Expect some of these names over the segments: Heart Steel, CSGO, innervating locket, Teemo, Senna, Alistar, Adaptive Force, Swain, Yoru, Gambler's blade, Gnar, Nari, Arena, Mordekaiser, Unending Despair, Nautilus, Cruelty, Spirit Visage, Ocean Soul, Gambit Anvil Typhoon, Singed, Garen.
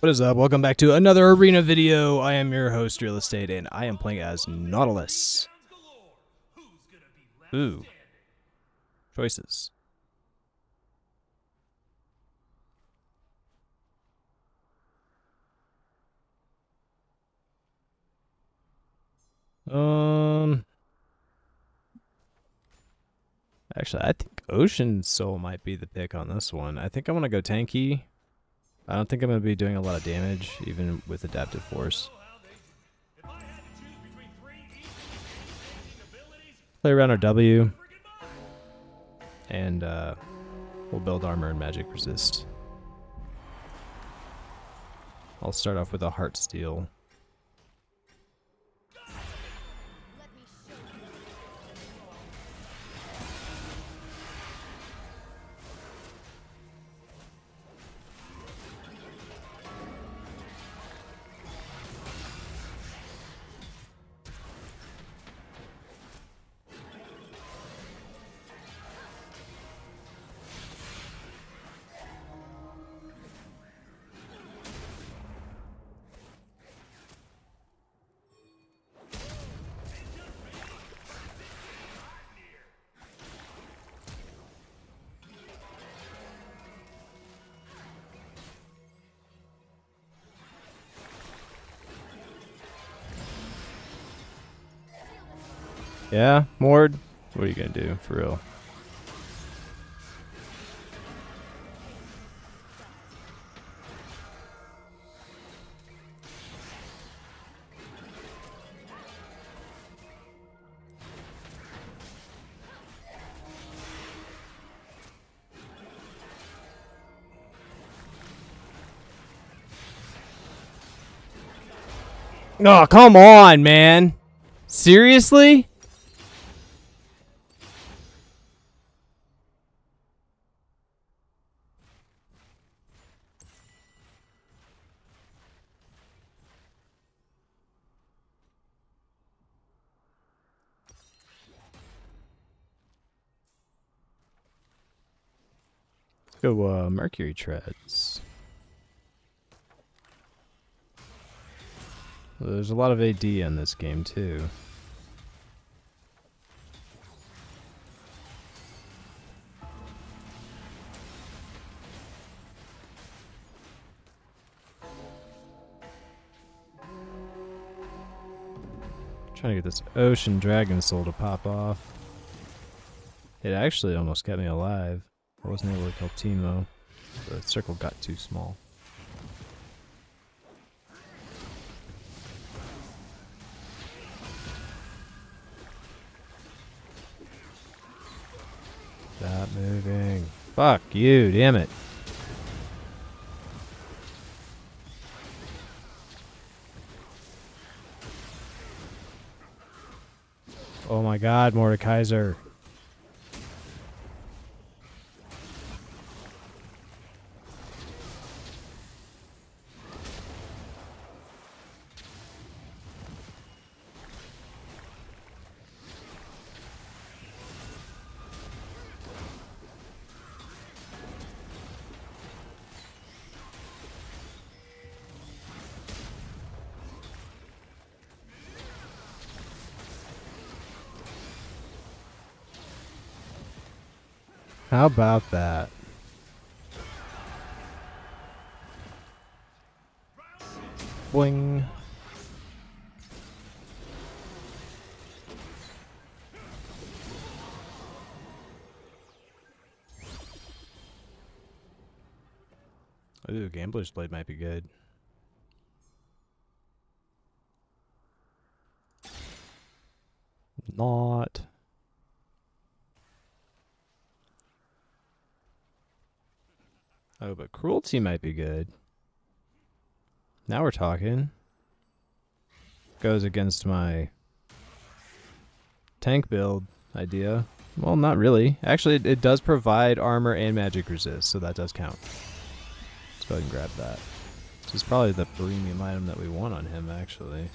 What is up? Welcome back to another Arena video. I am your host, Real Estate, and I am playing as Nautilus. Ooh. Choices. Actually, I think Ocean Soul might be the pick on this one. I think I'm going to go tanky. I don't think I'm going to be doing a lot of damage, even with Adaptive Force. Play around our W, and we'll build armor and magic resist. I'll start off with a Heart Steel. Yeah, Mord, what are you gonna do, for real? Oh, come on, man! Seriously? Go Mercury Treads. Well, there's a lot of AD in this game too. Trying to get this Ocean Dragon Soul to pop off. It actually almost kept me alive. I wasn't able to kill Teemo. The circle got too small. Stop moving. Fuck you, damn it. Oh my god, Mordekaiser. How about that? Boing. Ooh, Gambler's blade might be good. Not. Oh, but Cruelty might be good. Now we're talking. Goes against my tank build idea. Well, not really. Actually, it does provide armor and magic resist, so that does count. Let's go ahead and grab that. This is probably the premium item that we want on him, actually.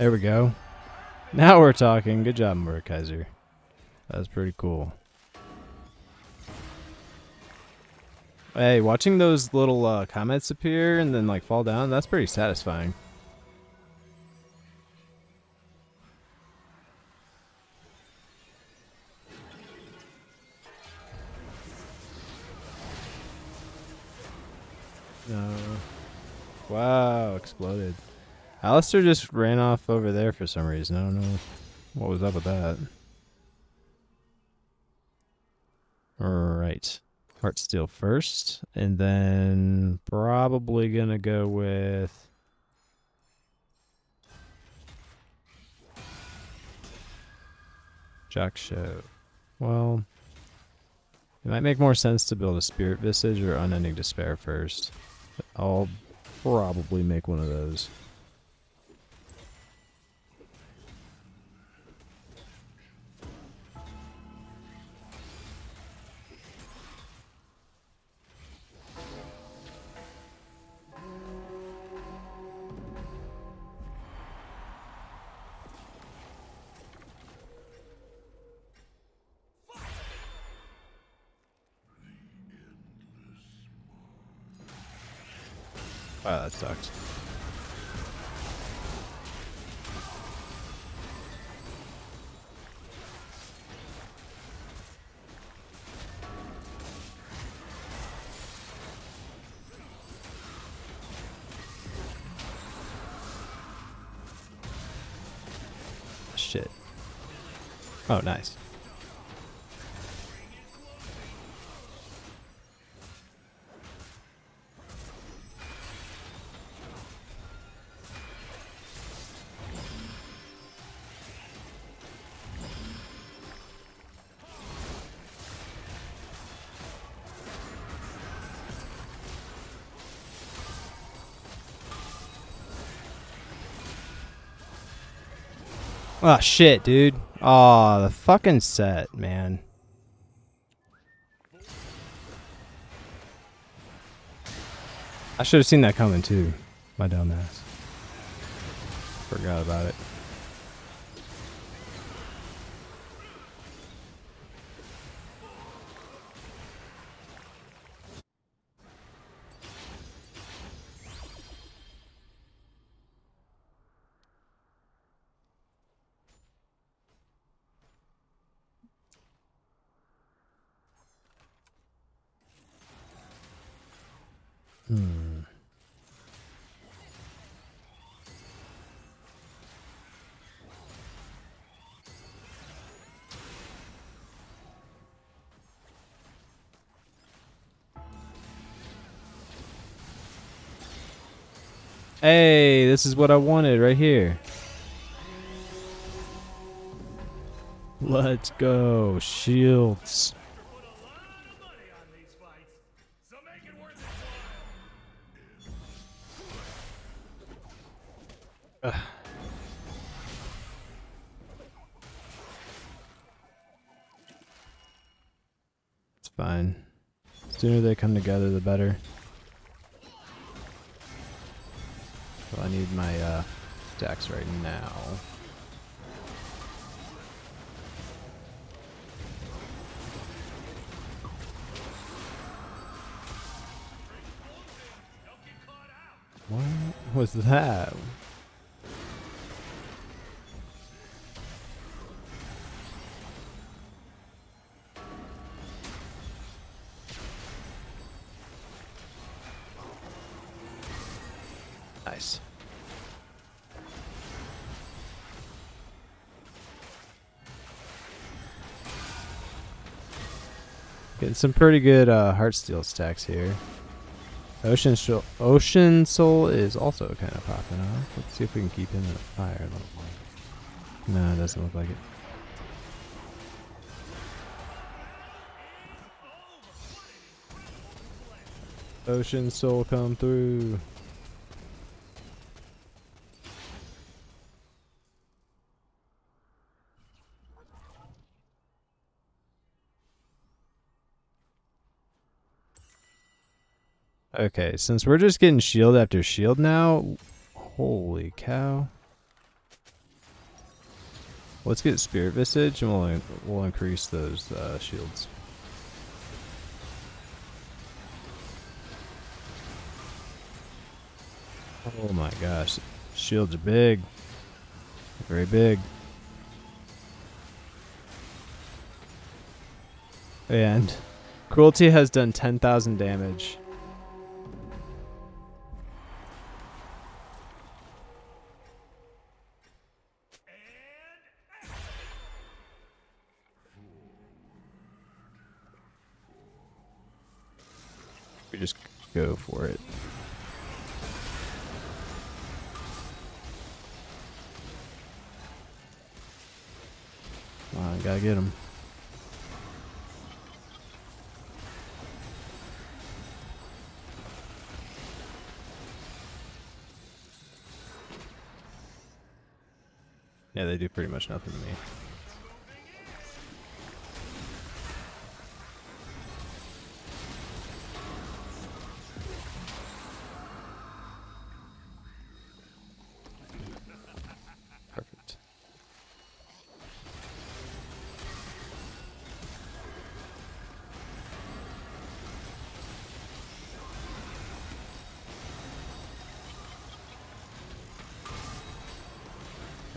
There we go. Now we're talking. Good job, Mordekaiser. That was pretty cool. Hey, watching those little comets appear and then like fall down, that's pretty satisfying. Wow, exploded. Alistar just ran off over there for some reason. I don't know what was up with that. Alright. Heart Steel first, and then probably gonna go with Jock Show. Well, it might make more sense to build a Spirit Visage or Unending Despair first. I'll probably make one of those. Wow, that sucks. Shit. Oh, nice. Oh shit, dude. Oh, the fucking set, man. I should have seen that coming too, my dumb ass. Forgot about it. Hey, this is what I wanted right here. Let's go, shields. It's fine. The sooner they come together, the better. I need my attacks right now. What was that? Nice. Getting some pretty good Heart Steel stacks here. Ocean Soul is also kind of popping off. Let's see if we can keep him in the fire a little more. No, it doesn't look like it. Ocean Soul, come through. Okay, since we're just getting shield after shield now, holy cow. Let's get Spirit Visage and we'll increase those shields. Oh my gosh, shields are big. Very big. And Cruelty has done 10,000 damage. We just go for it. Come on, gotta get him. Yeah, they do pretty much nothing to me. Perfect.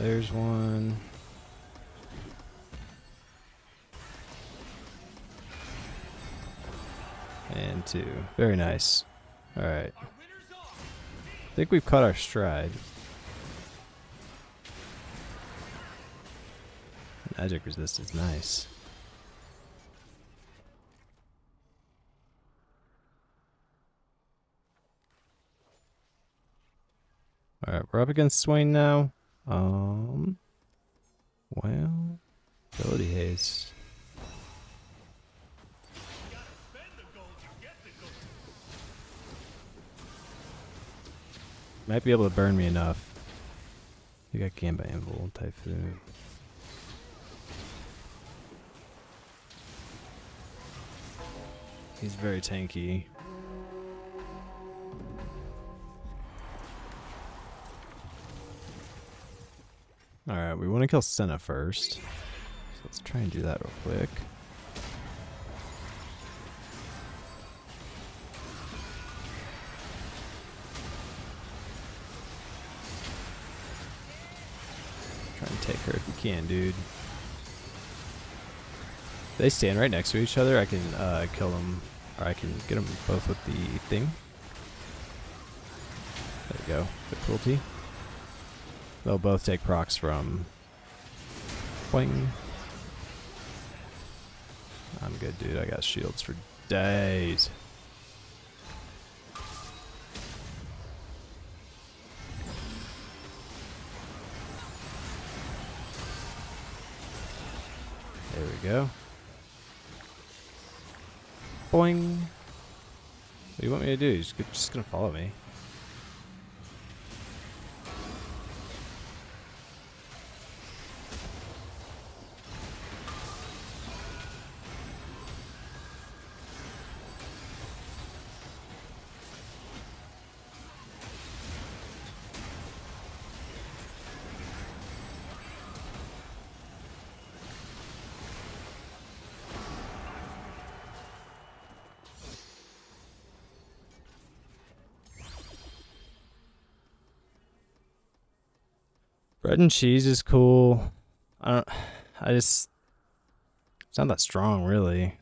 There's one. And two. Very nice. Alright. I think we've caught our stride. Magic resist is nice. Alright, we're up against Swain now. Well, ability haste. Might be able to burn me enough. You got Gambit Anvil Typhoon. He's very tanky. Alright, we want to kill Senna first. So let's try and do that real quick. Try and take her if you can, dude. They stand right next to each other. I can kill them, or I can get them both with the thing. There we go. The Cruelty. They'll both take procs from Boing. I'm good, dude. I got shields for days. There we go. Boing. What do you want me to do? He's just gonna follow me. Bread and cheese is cool. It's not that strong, really.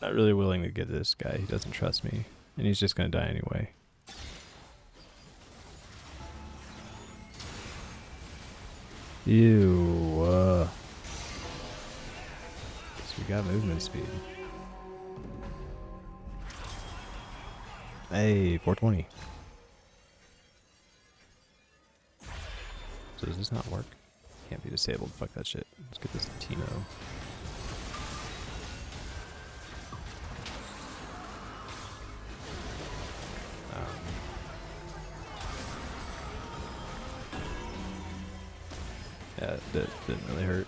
Not really willing to get this guy. He doesn't trust me, and he's just gonna die anyway. Ew. We got movement speed. Hey, 420. So does this not work? Can't be disabled. Fuck that shit. Let's get this Teemo. Yeah, that didn't really hurt.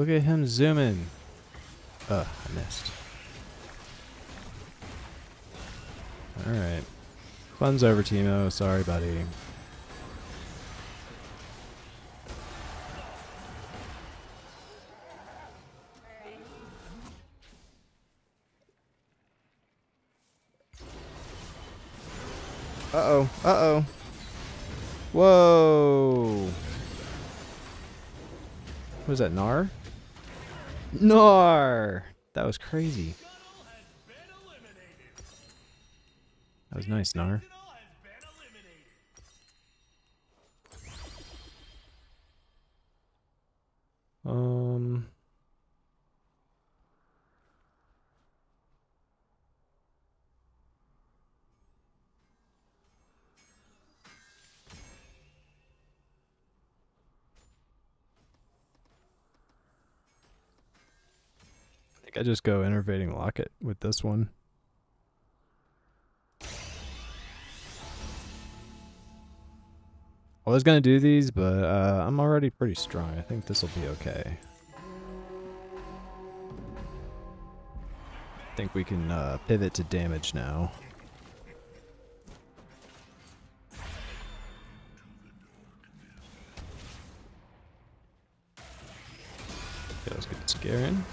Look at him zooming. Ugh, I missed. Alright. Fun's over, Teemo. Sorry, buddy. Uh-oh. Uh-oh. Whoa. What was that, Gnar? Gnar! That was crazy. That was nice, Gnar. I think I just go innervating locket with this one. I was gonna do these, but I'm already pretty strong. I think this will be okay. I think we can pivot to damage now. Okay, let's get this Garen.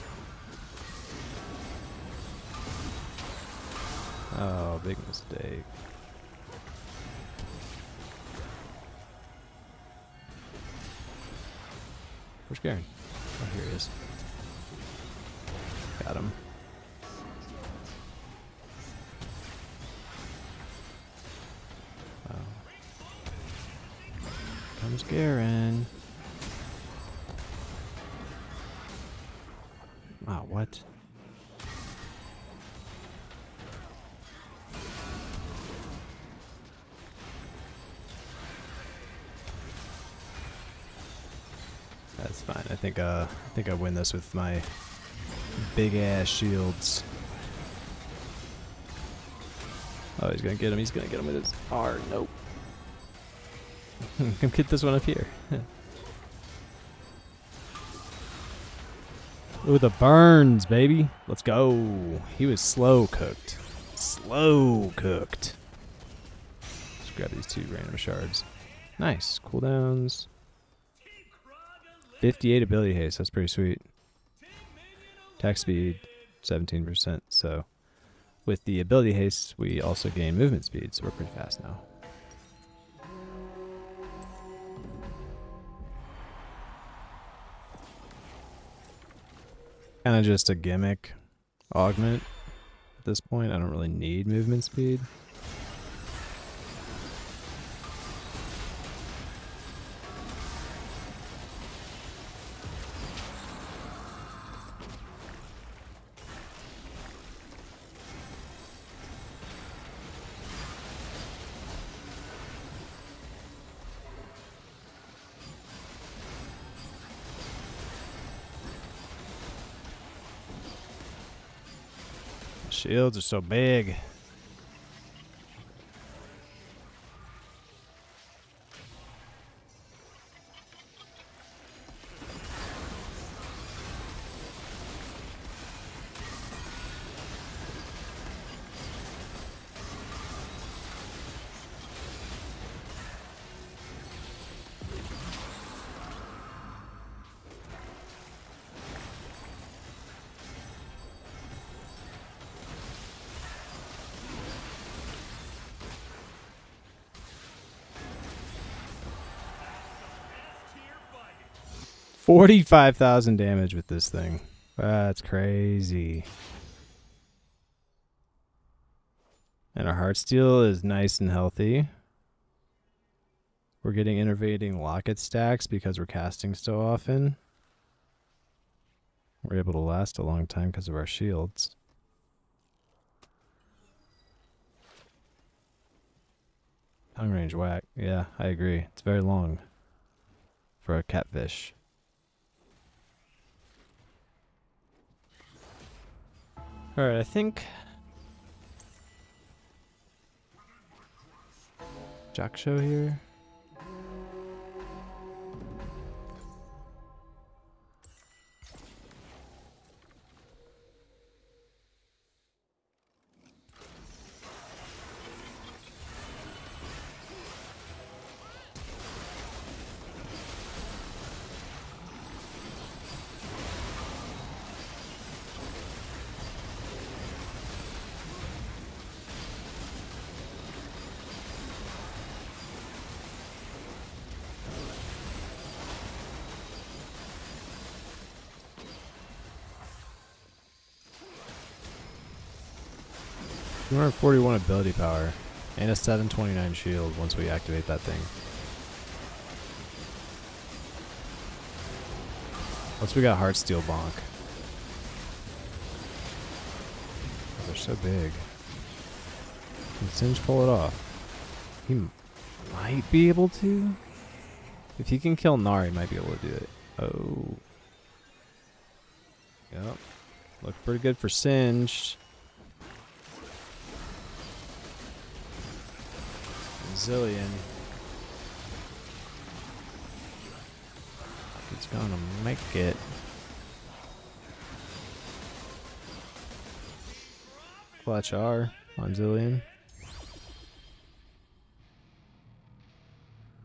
Oh, big mistake. Where's Garen? Oh, here he is. Got him. Wow. Here comes Garen. Wow, what? That's fine. I think I win this with my big ass shields. Oh, he's gonna get him. He's gonna get him with his R. Nope. Come get this one up here. Ooh, the burns, baby. Let's go. He was slow cooked. Slow cooked. Let's grab these two random shards. Nice cooldowns. 58 ability haste, that's pretty sweet. Attack speed, 17%, so with the ability haste, we also gain movement speed, so we're pretty fast now. Kinda just a gimmick augment at this point, I don't really need movement speed. Shields are so big. $45,000 damage with this thing. That's crazy. And our Heart Steel is nice and healthy. We're getting innervating locket stacks because we're casting so often. We're able to last a long time because of our shields. Long range whack. Yeah, I agree. It's very long for a catfish. All right, I think Jock Show here. 241 ability power and a 729 shield once we activate that thing. Once we got Heart Steel Bonk. They're so big. Can Singe pull it off? He might be able to. If he can kill Nari, he might be able to do it. Oh. Yep. Looked pretty good for Singed. Zillion. It's gonna make it. Clutch R on Zillion.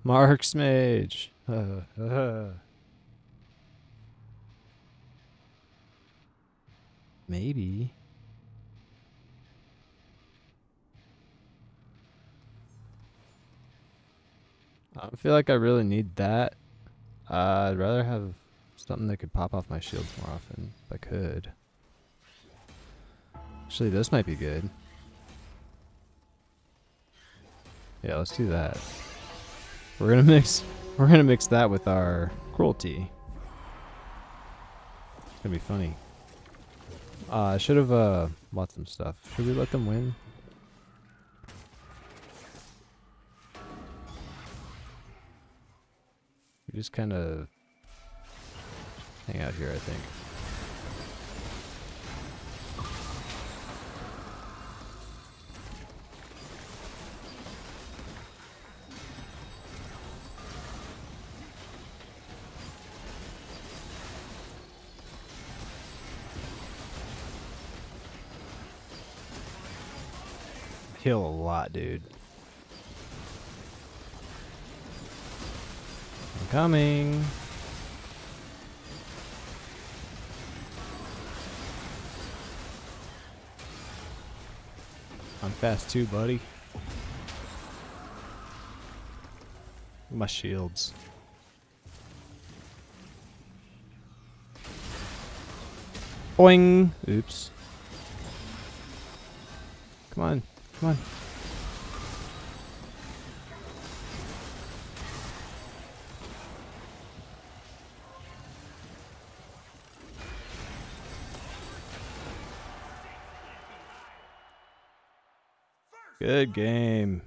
Mark's Mage. Maybe. I don't feel like I really need that. I'd rather have something that could pop off my shields more often if I could. Actually, this might be good. Yeah, let's do that. We're gonna mix that with our Cruelty. It's gonna be funny. I should have bought some stuff. Should we let them win? We just kind of hang out here, I think. Heal a lot, dude. I'm coming. I'm fast too, buddy. My shields. Boing! Oops. Come on. Come on. Good game.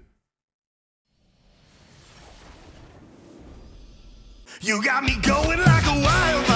You got me going like a wildfire.